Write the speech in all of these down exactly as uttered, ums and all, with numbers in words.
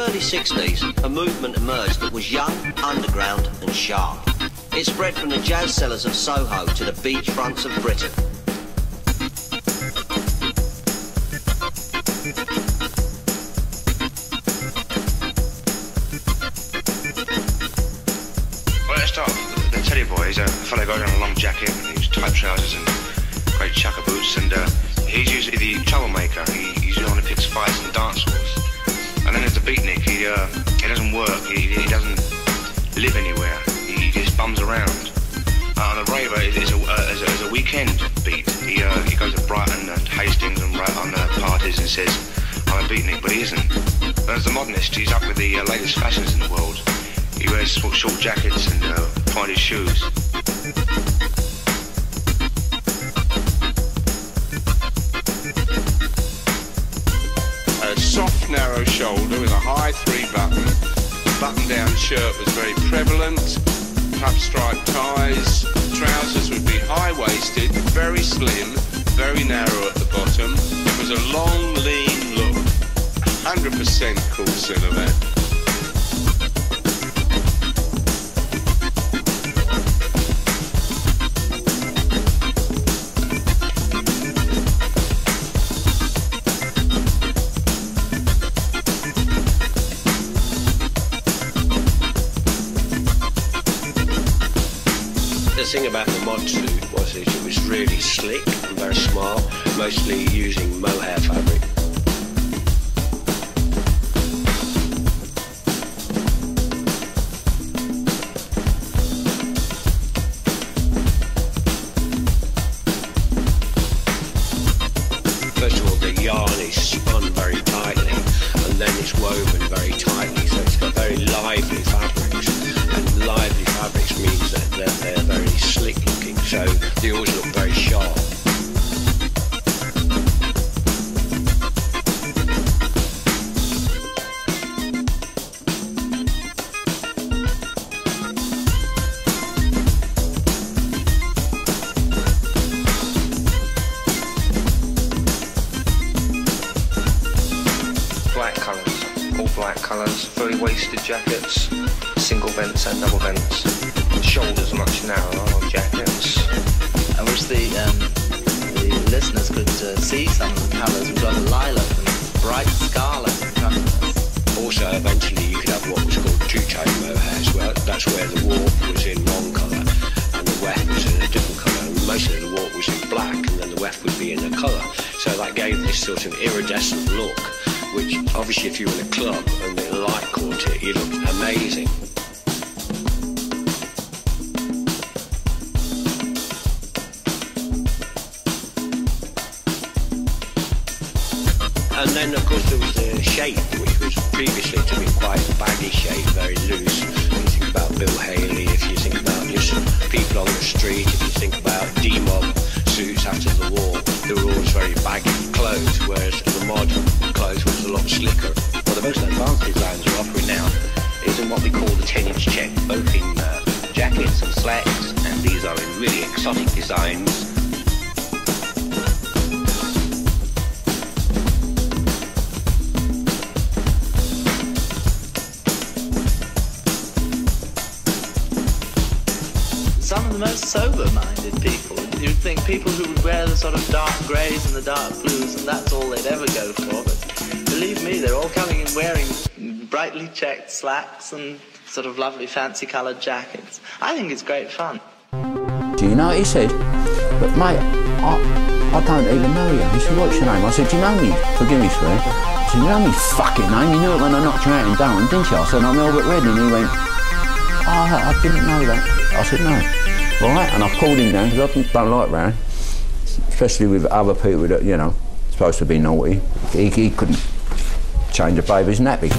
early sixties, a movement emerged that was young, underground and sharp. It spread from the jazz cellars of Soho to the beachfronts of Britain. Well, let's start with the Teddy Boy. He's a fellow guy in a long jacket, and he's tight trousers and great chukka boots, and uh, he's usually the troublemaker. He usually only picks fights and dance halls. And then there's the beatnik. He uh, he doesn't work. He, he doesn't live anywhere. He just bums around. Uh, and the raver is, is, a, uh, is, a, is a weekend beat. He uh, he goes to Brighton and Hastings and on uh, parties and says, "I'm a beatnik," but he isn't. Whereas the modernist, he's up with the uh, latest fashions in the world. He wears short jackets and uh, pointed shoes. A soft, narrow shoulder with a high three-button. Button-down shirt was very prevalent. Puff-striped ties. Trousers would be high-waisted, very slim, very narrow at the bottom. It was a long, lean look. one hundred percent cool silhouette. The thing about the mod suit was it was really slick and very smart, mostly using mohair fabric. First of all, the yarn is spun very tightly and then it's woven very tightly, so it's got very lively fabrics, and lively fabrics means that they're, they're very slick looking, so they always look very sharp. Black colours, all black colours, very waisted jackets, single vents and double vents. Shoulders much narrower on jackets. I wish the, um, the listeners could uh, see some of the colours. We've got a lilac and bright scarlet colours. Also, eventually you could have what was called two-tone mohair as well. That's where the warp was in one colour and the weft was in a different colour. Most of the warp was in black and then the weft would be in a colour. So that gave this sort of iridescent look, which obviously if you were in a club and the light caught it, you looked amazing. And then, of course, there was the shape, which was previously to be quite a baggy shape, very loose. If you think about Bill Haley, if you think about just people on the street, if you think about D-Mob suits after the war, they were always very baggy clothes, whereas the mod clothes was a lot slicker. Well, the most advanced designs we're offering now is in what we call the ten-inch check, both in uh, jackets and slacks, and these are in really exotic designs. Some of the most sober-minded people. You'd think people who would wear the sort of dark greys and the dark blues and that's all they'd ever go for, but believe me, they're all coming in wearing brightly checked slacks and sort of lovely fancy coloured jackets. I think it's great fun. Do you know what he said? But mate, I, I don't even know you. He said, what's your name? I said, do you know me? Forgive me, Fred. He said, you know me fucking name? You knew it when I knocked you out in Durham, didn't you? I said, I'm Albert Redden, and he went, oh, I didn't know that. I said, no. Right, and I pulled him down because I don't like Ryan, especially with other people that, you know, supposed to be naughty. He, he couldn't change a baby's nappy.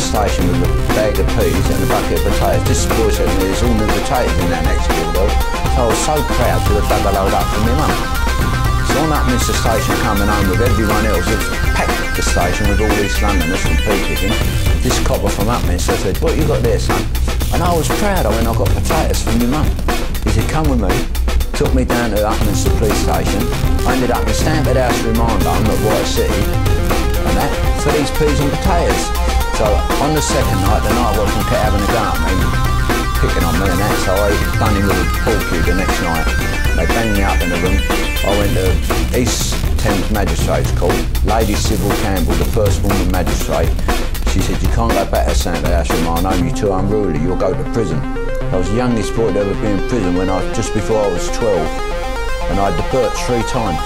Station with a bag of peas in a bucket of potatoes. This boy said to me, there's all new potatoes in that next window. So I was so proud to have dug a load up for me mum. So I'm up in the station coming home with everyone else. It was packed at the station with all these Londoners from pea picking. This copper from Upminster said, what you got there, son? And I was proud when I got potatoes from your mum. He said, come with me. Took me down to Upminster police station. I ended up in Stamford House remand home at White City and that for these peas and potatoes. So on the second night, the night wasn't kept having a go at me, picking on me and that, so I done him with a pool cue the next night. They banged me up in the room. I went to East tenth Magistrates' Court. Lady Sybil Campbell, the first woman magistrate, she said, you can't go back to Santa House remand home, you're too unruly, you'll go to prison. I was the youngest boy to ever be in prison when I, just before I was twelve, and I had deserted three times.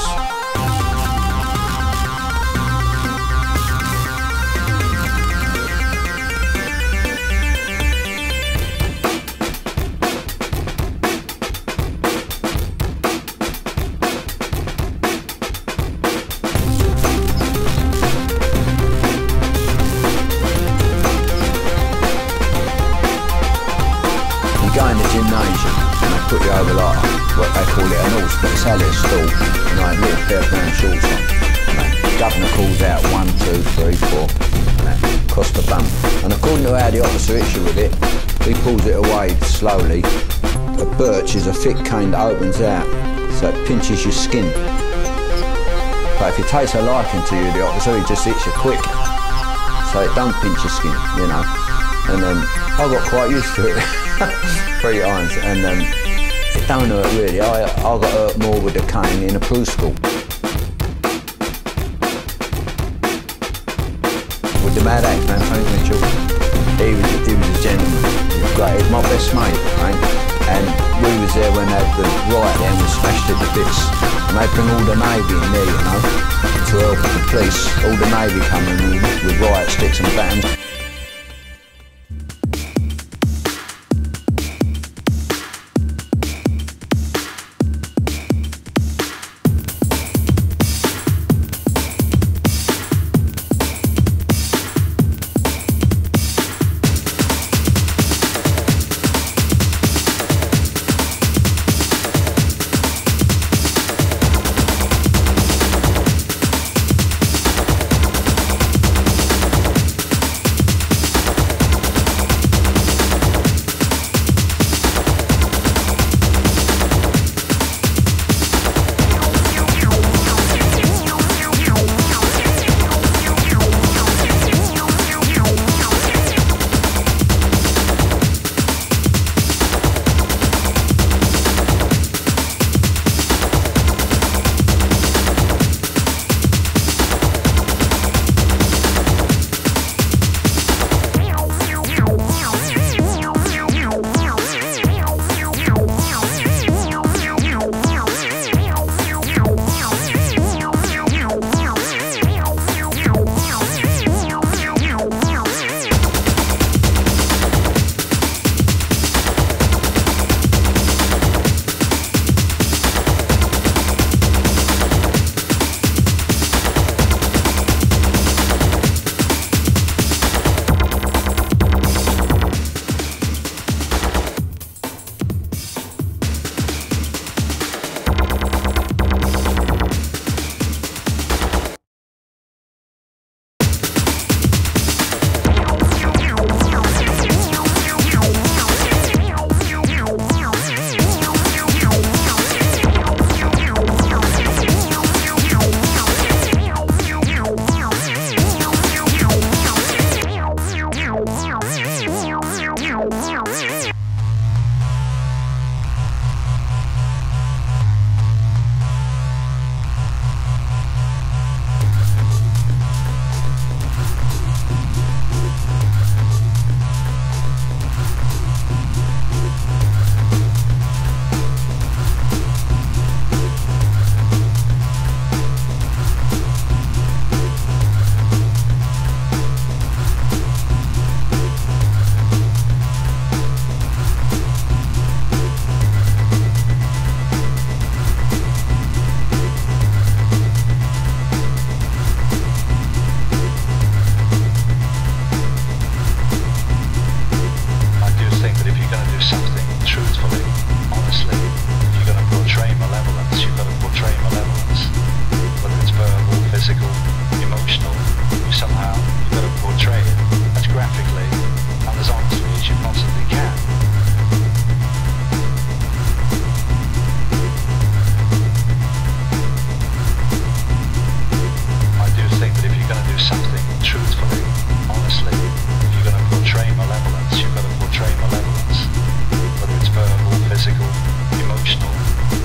Slowly, a birch is a thick cane that opens out, so it pinches your skin. But if he takes a liking to you, the officer, he just hits you quick, so it don't pinch your skin, you know. And um, I got quite used to it, three times, and um, it don't hurt really. I, I got hurt more with the cane in a proof school. With the mad act man, Frank Mitchell, he was, he was a gentleman. Great, he's my best mate, right? And we was there when they had the riot and we smashed it to bits. And they bring all the Navy in there, you know, to help the police. All the Navy coming in with, with riot sticks and batons.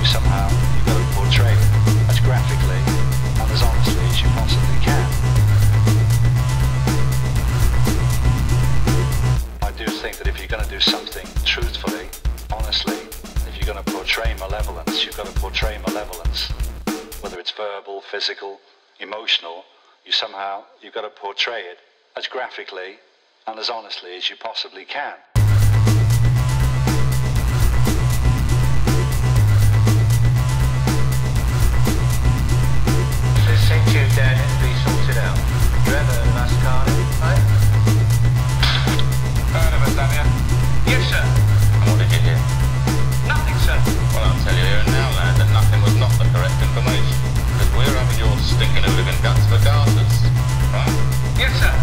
somehow. You've got to portray it as graphically and as honestly as you possibly can. I do think that if you're going to do something truthfully, honestly, if you're going to portray malevolence, you've got to portray malevolence. Whether it's verbal, physical, emotional, you somehow, you've got to portray it as graphically and as honestly as you possibly can. This thing you dead to be sorted out. You ever heard of Mascari, right? Heard of us, have you? Yes, sir. And what did you do? Nothing, sir. Well, I'll tell you here and now, lad, that nothing was not the correct information. Because we're having your stinking hooligan guts for garters, right? Yes, sir.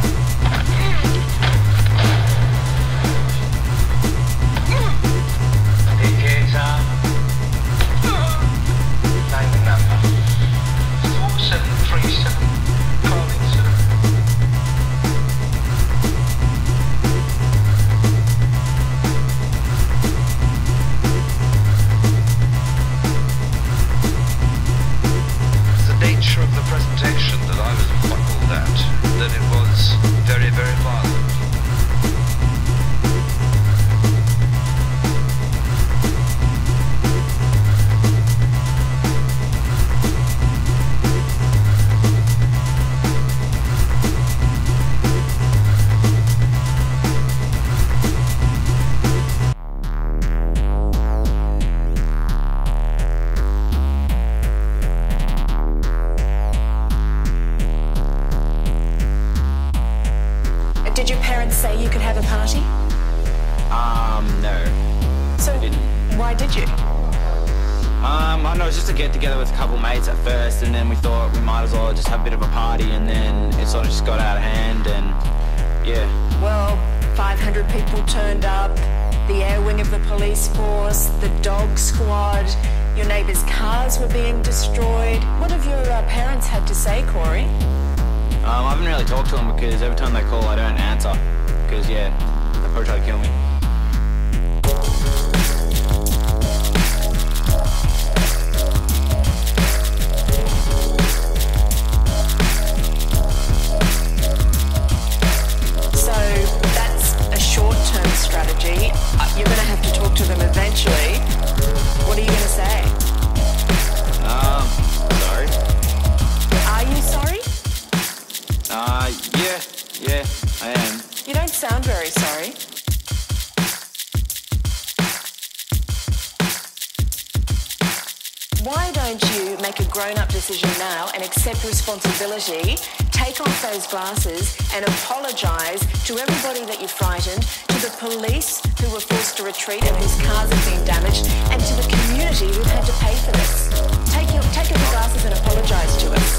Responsibility, take off those glasses and apologise to everybody that you frightened, to the police who were forced to retreat and whose cars have been damaged, and to the community who've had to pay for this. Take your, take off your glasses and apologise to us.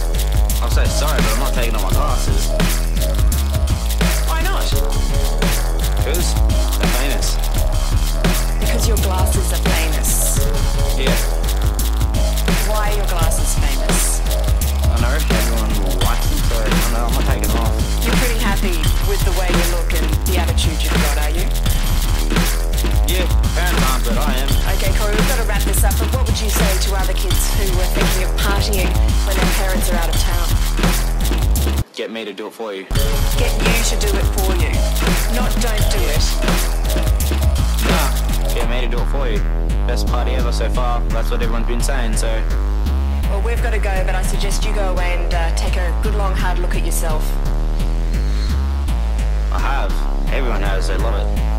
I'm so sorry, but I'm not taking off my glasses. Why not? Because they're famous. Because your glasses are famous. Yeah. Why are your glasses famous? I reckon everyone will like them, so I'm not taking them off. You're pretty happy with the way you look and the attitude you've got, are you? Yeah, apparently not, but I am. Okay, Corey, we've got to wrap this up, but what would you say to other kids who were thinking of partying when their parents are out of town? Get me to do it for you. Get you to do it for you. Not don't do it. Nah, get me to do it for you. Best party ever so far, that's what everyone's been saying, so... Well, we've got to go, but I suggest you go away and uh, take a good, long, hard look at yourself. I have. Everyone has. They love it.